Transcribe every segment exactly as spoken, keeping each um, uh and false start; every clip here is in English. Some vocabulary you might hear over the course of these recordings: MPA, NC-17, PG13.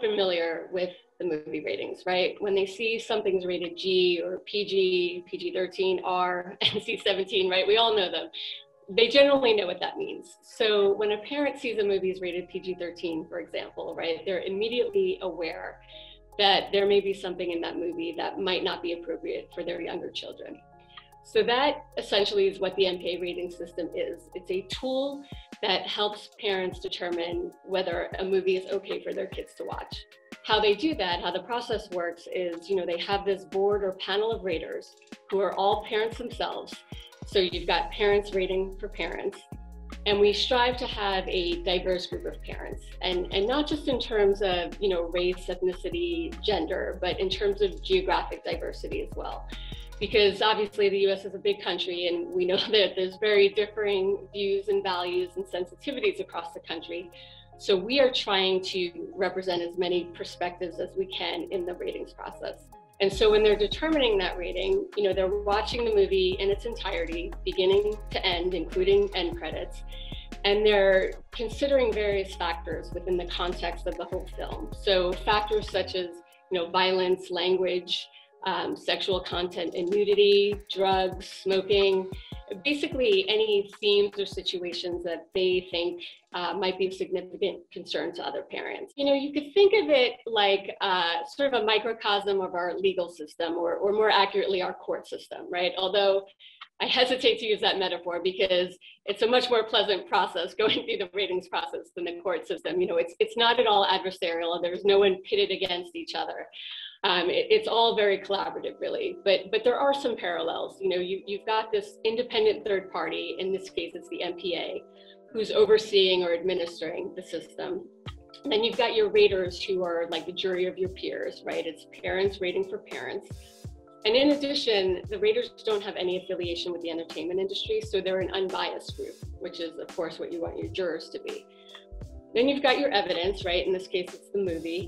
familiar with the movie ratings, right? When they see something's rated G or P G, P G thirteen, R, N C seventeen, right? We all know them. They generally know what that means. So when a parent sees a movie is rated P G thirteen, for example, right, they're immediately aware that there may be something in that movie that might not be appropriate for their younger children. So that essentially is what the M P A rating system is. It's a tool that helps parents determine whether a movie is okay for their kids to watch. How they do that, how the process works is, you know, they have this board or panel of raters who are all parents themselves. So you've got parents rating for parents. And we strive to have a diverse group of parents, and, and not just in terms of, you know, race, ethnicity, gender, but in terms of geographic diversity as well. Because obviously the U S is a big country, and we know that there's very differing views and values and sensitivities across the country. So we are trying to represent as many perspectives as we can in the ratings process. And so when they're determining that rating, you know, they're watching the movie in its entirety, beginning to end, including end credits. And they're considering various factors within the context of the whole film. So factors such as, you know, violence, language, Um, sexual content and nudity, drugs, smoking, basically any themes or situations that they think uh, might be of significant concern to other parents. You know, you could think of it like uh, sort of a microcosm of our legal system, or, or more accurately, our court system, right? Although I hesitate to use that metaphor because it's a much more pleasant process going through the ratings process than the court system. You know, it's, it's not at all adversarial. There's no one pitted against each other. Um, it, it's all very collaborative, really, but but there are some parallels. You know, you, you've got this independent third party, in this case it's the M P A, who's overseeing or administering the system. And then you've got your raters, who are like the jury of your peers, right? It's parents rating for parents. And in addition, the raters don't have any affiliation with the entertainment industry, so they're an unbiased group, which is of course what you want your jurors to be. Then you've got your evidence, right? In this case it's the movie.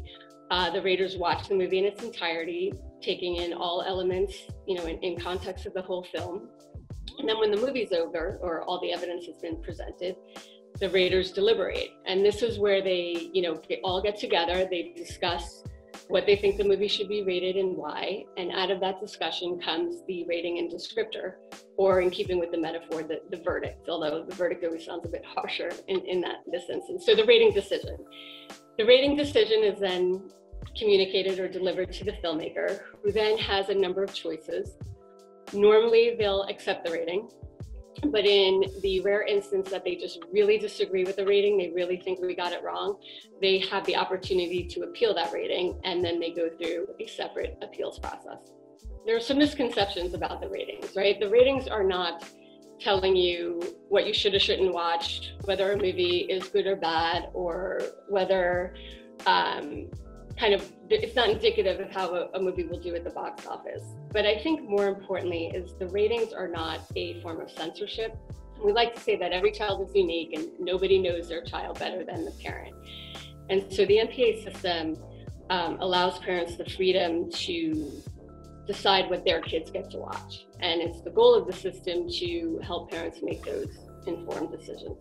Uh, the raters watch the movie in its entirety, taking in all elements, you know, in, in context of the whole film. And then when the movie's over, or all the evidence has been presented, the raters deliberate. And this is where they, you know, they all get together, they discuss what they think the movie should be rated and why. And out of that discussion comes the rating and descriptor, or in keeping with the metaphor, the, the verdict, although the verdict always sounds a bit harsher in, in that, this instance. So the rating decision. The rating decision is then communicated or delivered to the filmmaker, who then has a number of choices. Normally they'll accept the rating, but in the rare instance that they just really disagree with the rating, they really think we got it wrong, they have the opportunity to appeal that rating, and then they go through a separate appeals process. There are some misconceptions about the ratings, right? The ratings are not telling you what you should or shouldn't watch, whether a movie is good or bad, or whether um, kind of, it's not indicative of how a, a movie will do at the box office. But I think more importantly is the ratings are not a form of censorship. We like to say that every child is unique and nobody knows their child better than the parent. And so the M P A system um, allows parents the freedom to decide what their kids get to watch. And it's the goal of the system to help parents make those informed decisions.